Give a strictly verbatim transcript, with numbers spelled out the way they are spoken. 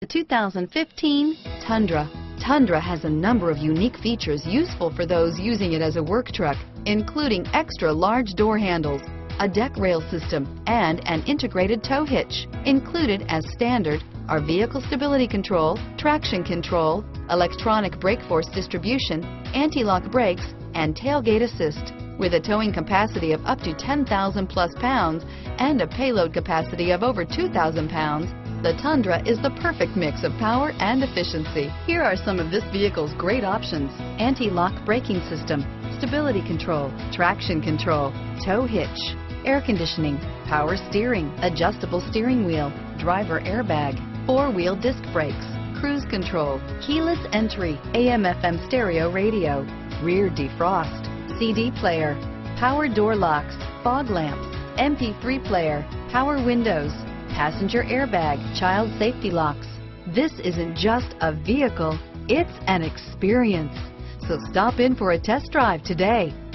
The two thousand fifteen Tundra. Tundra has a number of unique features useful for those using it as a work truck, including extra large door handles, a deck rail system, and an integrated tow hitch. Included as standard are vehicle stability control, traction control, electronic brake force distribution, anti-lock brakes, and tailgate assist. With a towing capacity of up to ten thousand plus pounds and a payload capacity of over two thousand pounds, the Tundra is the perfect mix of power and efficiency. Here are some of this vehicle's great options: anti-lock braking system, stability control, traction control, tow hitch, air conditioning, power steering, adjustable steering wheel, driver airbag, four-wheel disc brakes, cruise control, keyless entry, A M F M stereo radio, rear defrost, C D player, power door locks, fog lamps, M P three player, power windows, passenger airbag, child safety locks. This isn't just a vehicle, it's an experience. So stop in for a test drive today.